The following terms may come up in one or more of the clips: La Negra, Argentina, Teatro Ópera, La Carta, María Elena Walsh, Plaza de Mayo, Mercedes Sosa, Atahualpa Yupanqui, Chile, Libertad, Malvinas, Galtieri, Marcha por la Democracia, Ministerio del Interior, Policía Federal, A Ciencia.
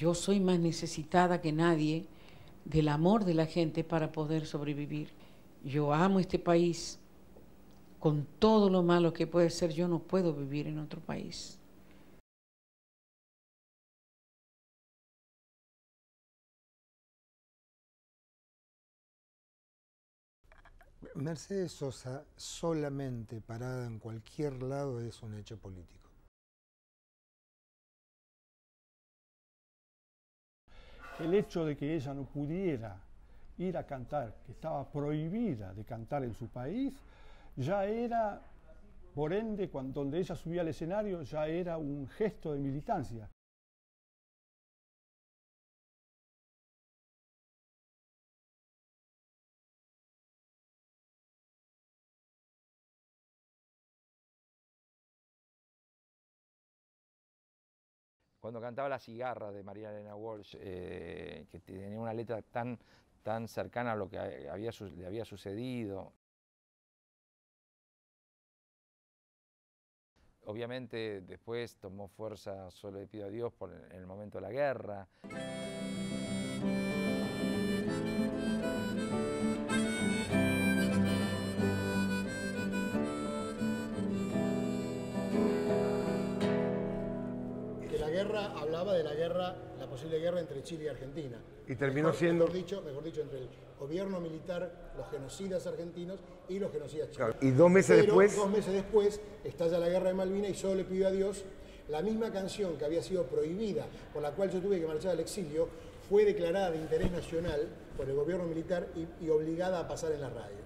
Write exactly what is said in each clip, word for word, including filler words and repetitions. Yo soy más necesitada que nadie del amor de la gente para poder sobrevivir. Yo amo este país. Con todo lo malo que puede ser, yo no puedo vivir en otro país. Mercedes Sosa solamente parada en cualquier lado es un hecho político. El hecho de que ella no pudiera ir a cantar, que estaba prohibida de cantar en su país, ya era, por ende, cuando, donde ella subía al escenario, ya era un gesto de militancia. Cuando cantaba La cigarra de María Elena Walsh, eh, que tenía una letra tan, tan cercana a lo que había, le había sucedido. Obviamente después tomó fuerza, Solo le pido a Dios, por el, en el momento de la guerra. Hablaba de la guerra, la posible guerra entre Chile y Argentina. Y terminó mejor, siendo... Mejor dicho, mejor dicho, entre el gobierno militar, los genocidas argentinos y los genocidas chilenos. Claro. Y dos meses Pero, después... dos meses después estalla la guerra de Malvinas y Solo le pido a Dios. La misma canción que había sido prohibida, por la cual yo tuve que marchar al exilio, fue declarada de interés nacional por el gobierno militar y, y obligada a pasar en la radio.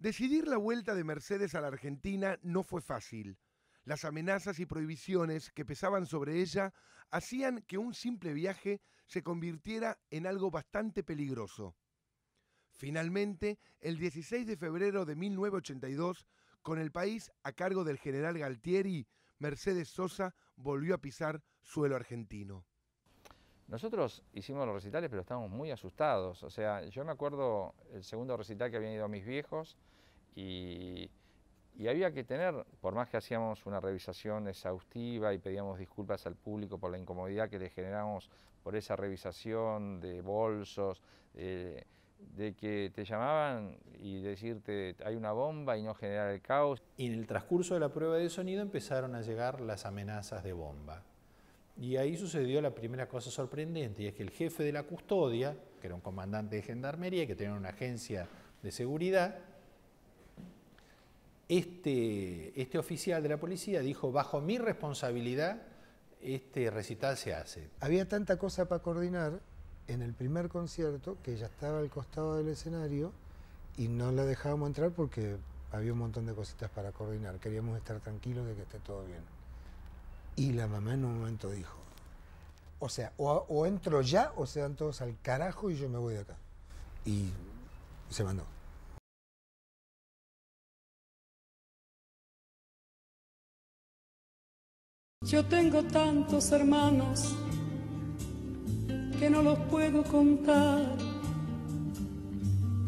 Decidir la vuelta de Mercedes a la Argentina no fue fácil. Las amenazas y prohibiciones que pesaban sobre ella hacían que un simple viaje se convirtiera en algo bastante peligroso. Finalmente, el dieciséis de febrero de mil novecientos ochenta y dos, con el país a cargo del general Galtieri, Mercedes Sosa volvió a pisar suelo argentino. Nosotros hicimos los recitales, pero estábamos muy asustados. O sea, yo me acuerdo el segundo recital que habían ido mis viejos y, y había que tener, por más que hacíamos una revisación exhaustiva y pedíamos disculpas al público por la incomodidad que le generamos por esa revisación de bolsos, eh, de que te llamaban y decirte hay una bomba y no generar el caos. Y en el transcurso de la prueba de sonido empezaron a llegar las amenazas de bomba. Y ahí sucedió la primera cosa sorprendente, y es que el jefe de la custodia, que era un comandante de gendarmería, que tenía una agencia de seguridad, este, este oficial de la policía dijo, bajo mi responsabilidad, este recital se hace. Había tanta cosa para coordinar en el primer concierto que ella estaba al costado del escenario y no la dejábamos entrar porque había un montón de cositas para coordinar. Queríamos estar tranquilos de que esté todo bien. Y la mamá en un momento dijo, o sea, o, o entro ya o se dan todos al carajo y yo me voy de acá. Y se mandó. Yo tengo tantos hermanos que no los puedo contar.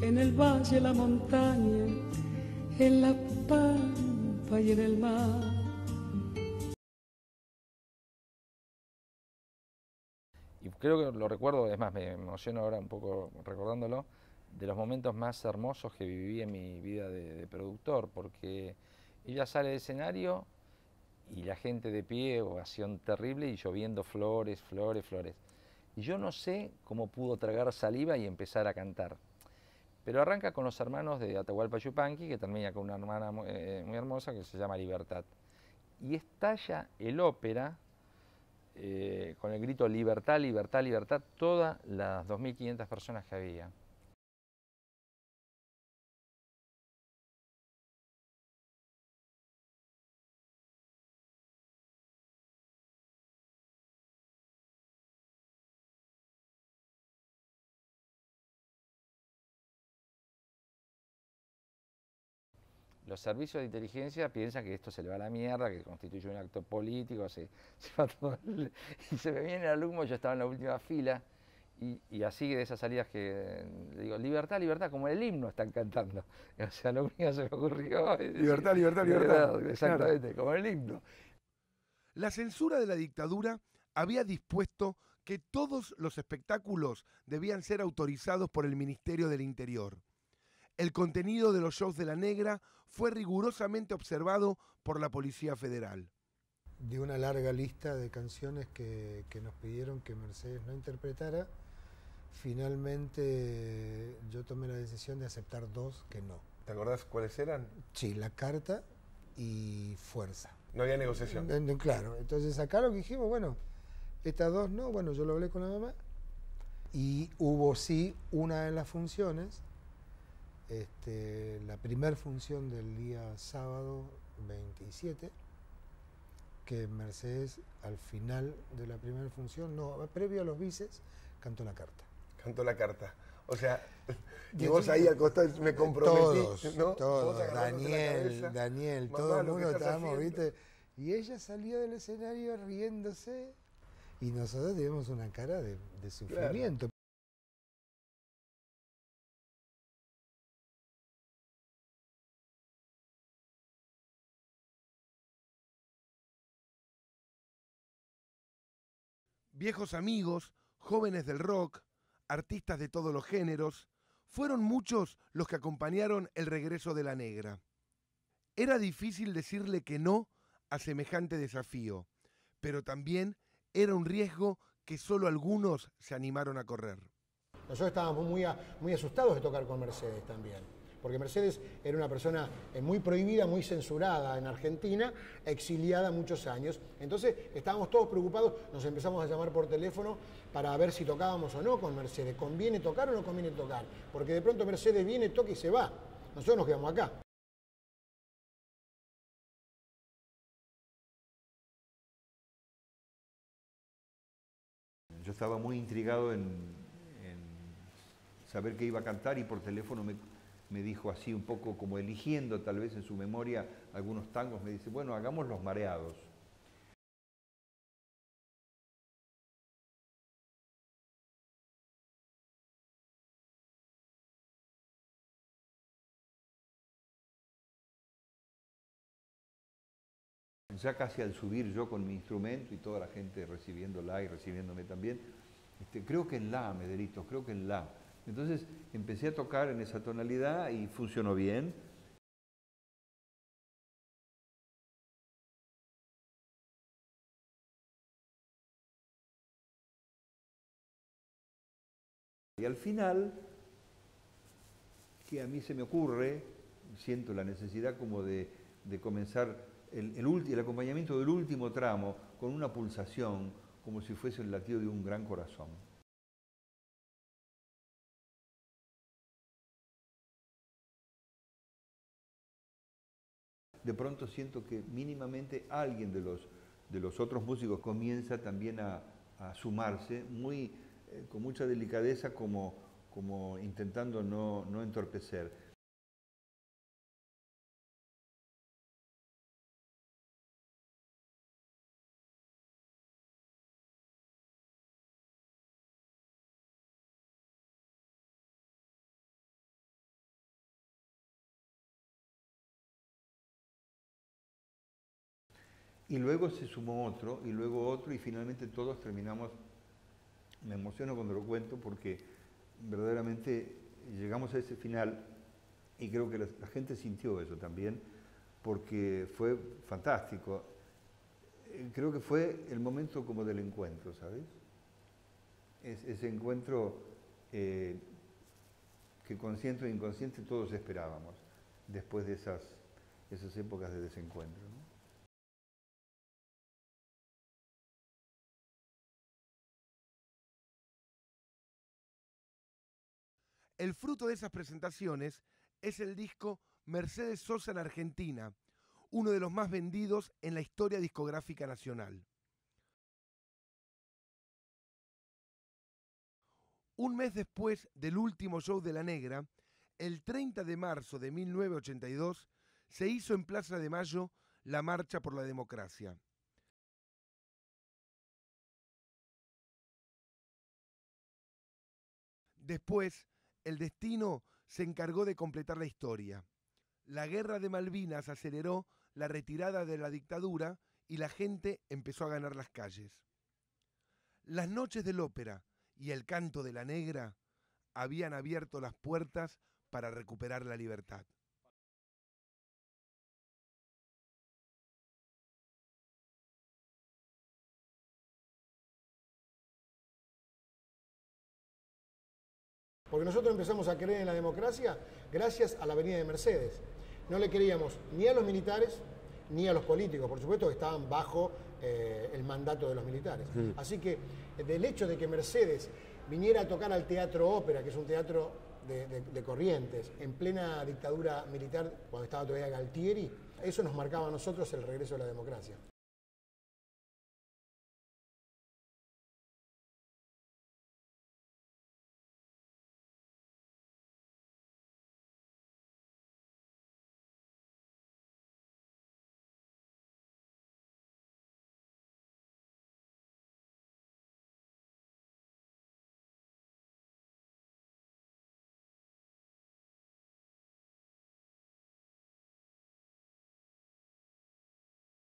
En el valle, la montaña, en la pampa y en el mar. Y creo que lo recuerdo, es más, me emociono ahora un poco recordándolo, de los momentos más hermosos que viví en mi vida de, de productor, porque ella sale del escenario y la gente de pie, ovación terrible y lloviendo flores, flores, flores. Y yo no sé cómo pudo tragar saliva y empezar a cantar. Pero arranca con los hermanos de Atahualpa Yupanqui, que termina con una hermana muy, eh, muy hermosa que se llama Libertad. Y estalla el ópera, Eh, con el grito libertad, libertad, libertad, todas las dos mil quinientas personas que había. los servicios de inteligencia piensan que esto se le va a la mierda, que constituye un acto político, se, se va todo el, y se me viene el alumno, yo estaba en la última fila, y, y así de esas salidas que digo, libertad, libertad, como en el himno están cantando. O sea, lo único que se me ocurrió es libertad, decir, libertad, libertad, libertad. Exactamente, claro, como en el himno. La censura de la dictadura había dispuesto que todos los espectáculos debían ser autorizados por el Ministerio del Interior. El contenido de los shows de La Negra fue rigurosamente observado por la Policía Federal. De una larga lista de canciones que, que nos pidieron que Mercedes no interpretara, finalmente yo tomé la decisión de aceptar dos que no. ¿Te acordás cuáles eran? Sí, La Carta y Fuerza. No había negociación. Claro, entonces acá lo que dijimos, bueno, estas dos no, bueno, yo lo hablé con la mamá y hubo sí una de las funciones, este, la primer función del día sábado veintisiete, que Mercedes al final de la primera función, no, previo a los vices, cantó La Carta. Cantó La Carta. O sea, y, y vos ahí al costado me comprometí, todos, ¿no? Todos, Daniel, Daniel, todo el mundo estábamos, ¿viste? Y ella salió del escenario riéndose y nosotros teníamos una cara de, de sufrimiento. Claro. Viejos amigos, jóvenes del rock, artistas de todos los géneros, fueron muchos los que acompañaron el regreso de La Negra. Era difícil decirle que no a semejante desafío, pero también era un riesgo que solo algunos se animaron a correr. Nosotros estábamos muy, a, muy asustados de tocar con Mercedes también, porque Mercedes era una persona muy prohibida, muy censurada en Argentina, exiliada muchos años. Entonces estábamos todos preocupados, nos empezamos a llamar por teléfono para ver si tocábamos o no con Mercedes, conviene tocar o no conviene tocar, porque de pronto Mercedes viene, toca y se va, nosotros nos quedamos acá. Yo estaba muy intrigado en, en saber qué iba a cantar y por teléfono me... me dijo así un poco como eligiendo tal vez en su memoria algunos tangos, me dice, bueno, hagamos Los Mareados. Ya casi al subir yo con mi instrumento y toda la gente recibiéndola y recibiéndome también, este, creo que en la, Mederito, creo que en la. Entonces empecé a tocar en esa tonalidad y funcionó bien. Y al final, que a mí se me ocurre, siento la necesidad como de, de comenzar el, el, el acompañamiento del último tramo con una pulsación, como si fuese el latido de un gran corazón. De pronto siento que mínimamente alguien de los, de los otros músicos comienza también a, a sumarse, muy, eh, con mucha delicadeza, como, como intentando no, no entorpecer. Y luego se sumó otro, y luego otro, y finalmente todos terminamos. Me emociono cuando lo cuento porque verdaderamente llegamos a ese final y creo que la, la gente sintió eso también, porque fue fantástico. Creo que fue el momento como del encuentro, ¿sabes? Es, ese encuentro eh, que consciente e inconsciente todos esperábamos después de esas, esas épocas de desencuentro, ¿no? El fruto de esas presentaciones es el disco Mercedes Sosa en Argentina, uno de los más vendidos en la historia discográfica nacional. Un mes después del último show de La Negra, el treinta de marzo de mil novecientos ochenta y dos, se hizo en Plaza de Mayo la Marcha por la Democracia. Después, el destino se encargó de completar la historia. La guerra de Malvinas aceleró la retirada de la dictadura y la gente empezó a ganar las calles. Las noches del ópera y el canto de La Negra habían abierto las puertas para recuperar la libertad. Porque nosotros empezamos a creer en la democracia gracias a la venida de Mercedes. No le creíamos ni a los militares ni a los políticos, por supuesto que estaban bajo eh, el mandato de los militares. Sí. Así que del hecho de que Mercedes viniera a tocar al Teatro Ópera, que es un teatro de, de, de Corrientes, en plena dictadura militar, cuando estaba todavía Galtieri, eso nos marcaba a nosotros el regreso de la democracia.